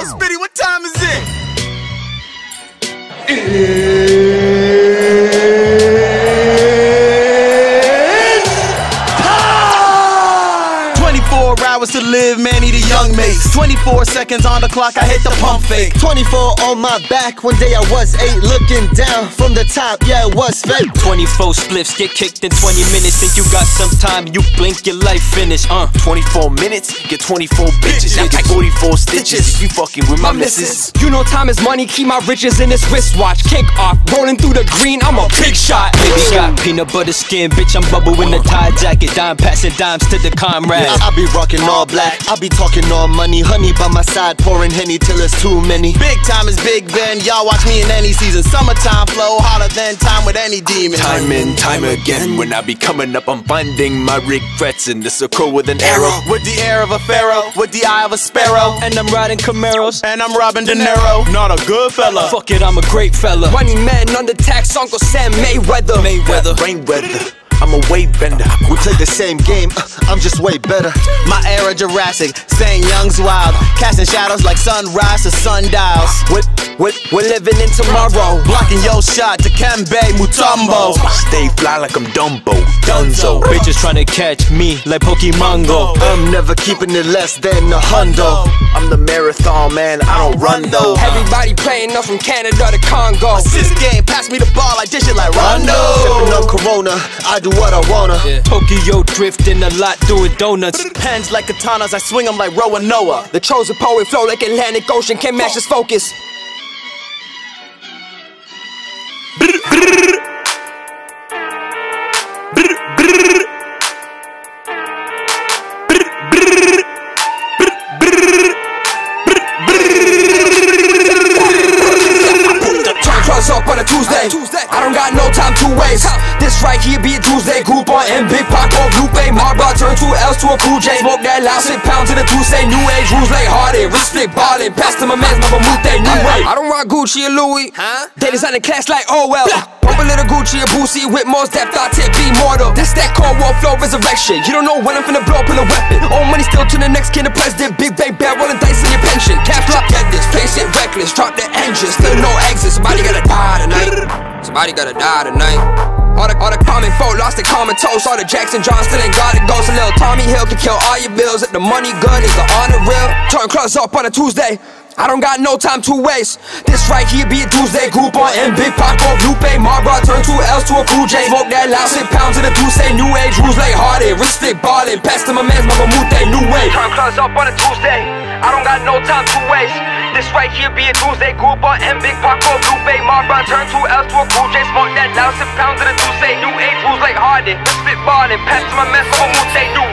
Yo, Spitty, what time is it? It's time! 24 hours to live, Manny the Young Ma$e. 24 seconds on the clock, I hit the pump fake. 24 on my back, one day I was 8, looking down from the top, yeah, it was fake. 24 spliffs get kicked in 20 minutes, think you got some time, you blink, your life finish, 24 minutes, get 24 bitches, I got 44 stitches, if you fucking with my missus. You know time is money, keep my riches in this wristwatch, kick off, rolling through the green, I'm a big shot. Baby got peanut butter skin, bitch, I'm Babbu in the Tide jacket, dime passing dimes to the comrades. I be rocking all black, I be talking all money, honey by my side, pouring Henny till it's too many. Big time is Big Ben, y'all watch me in any season. Summertime flow harder than time with any demon. Time and time again, when I be coming up, I'm finding my regrets in the circle with an arrow. With the air of a pharaoh, with the eye of a sparrow, and I'm riding Camaros, and I'm robbing De Niro. Not a good fella, fuck it, I'm a great fella. Running man under tax, Uncle Sam, Mayweather. Rain weather. I'm a way bender. We play the same game, I'm just way better. My era Jurassic, staying young's wild, casting shadows like sunrise to sundials. We're living in tomorrow, blocking your shot, Dikembe Mutombo. Stay fly like I'm Dumbo, Dunzo. Bitches tryna catch me like Pokemon Go. I'm never keeping it less than a hundo. I'm the Marathon Man, I don't run though. Everybody playing up from Canada to Congo. This game, pass me the ball, I dish it like Rondo. Sipping on Corona, I do what I wanna. Tokyo drifting a lot doing donuts. Pens like katanas, I swing them like Roanoa. The chosen poet flow like Atlantic Ocean, can't match his focus. Drugs up on a Tuesday, I don't got no time to waste. This right here be a Tuesday, Groupon and Big Pac or Lupe Marba, turn 2 L's to a Cool J. Smoke that loud, sit pound to the Tuesday. New age rules like Hardin, wrist flick ballin', pass to my man's mama move that new way. I don't rock Gucci or Louie, they design the class like oh well. Pop a little Gucci or Boosie with more depth, I tip be mortal. This that Cold War flow resurrection, you don't know when I'm finna blow up in a weapon. All money still to the next kid, the president. Big Bang bad, rollin' dice in your pension. Cap lock, get this, face it reckless, drop the engine, still no exit. Somebody gotta die tonight, somebody gotta die tonight. All the common folk lost the common toast. All the Jackson Johns still ain't got a ghost. A little Tommy Hill can kill all your bills. If the money good, is the honor real? Turn clubs up on a Tuesday, I don't got no time to waste. This right here be a Tuesday, Groupon and Big Pac or Lupe Marba, turn 2 L's to a Cool J. Smoke that loud, sit pound to the Tuesday. New age rules like Hardin, wrist flick ballin', pass to my man's mama move that new way. Turn clubs up on a Tuesday, I don't got no time to waste. This right here be a Tuesday, Groupon and Big Pac or Lupe Marba, turn 2 L's to a Cool J. Smoke that loud, sit pound to the Tuesday. New age rules like Hardin, wrist flick ballin', pass to my man's mama move that new